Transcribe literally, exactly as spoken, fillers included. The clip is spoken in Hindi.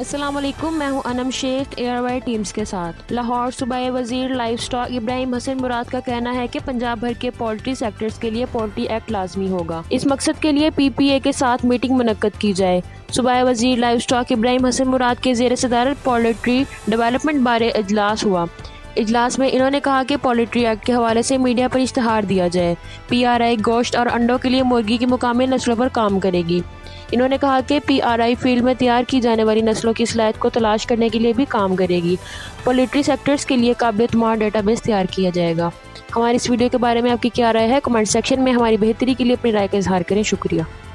अस्सलामुअलैकुम, मैं हूं Anam Shaikh A R Y teams के साथ। लाहौर सूबाई वजीर लाइवस्टॉक इब्राहिम हसन मुराद का कहना है कि पंजाब भर के पोल्ट्री सेक्टर्स के लिए पोल्ट्री एक्ट लाजमी होगा। इस मकसद के लिए पी पी ए के साथ मीटिंग मुनक्कद की जाए। सूबाई वजीर लाइवस्टॉक इब्राहिम हसन मुराद के ज़ेर सदारत पोल्ट्री डेवलपमेंट बारे इजलास हुआ। इजलास में इन्होंने कहा कि पोल्ट्री एक्ट के हवाले से मीडिया पर इश्तहार दिया जाए। पी आर आई गोश्त और अंडों के लिए मुर्गी की मुकामी नस्लों पर काम करेगी। इन्होंने कहा कि पी आर आई फील्ड में तैयार की जाने वाली नस्लों की सलाहियत को तलाश करने के लिए भी काम करेगी। पोल्ट्री सेक्टर्स के लिए काबिल-ए-एतमाद डेटाबेस तैयार किया जाएगा। हमारी इस वीडियो के बारे में आपकी क्या राय है? कमेंट सेक्शन में हमारी बेहतरी के लिए अपनी राय का इजहार करें। शुक्रिया।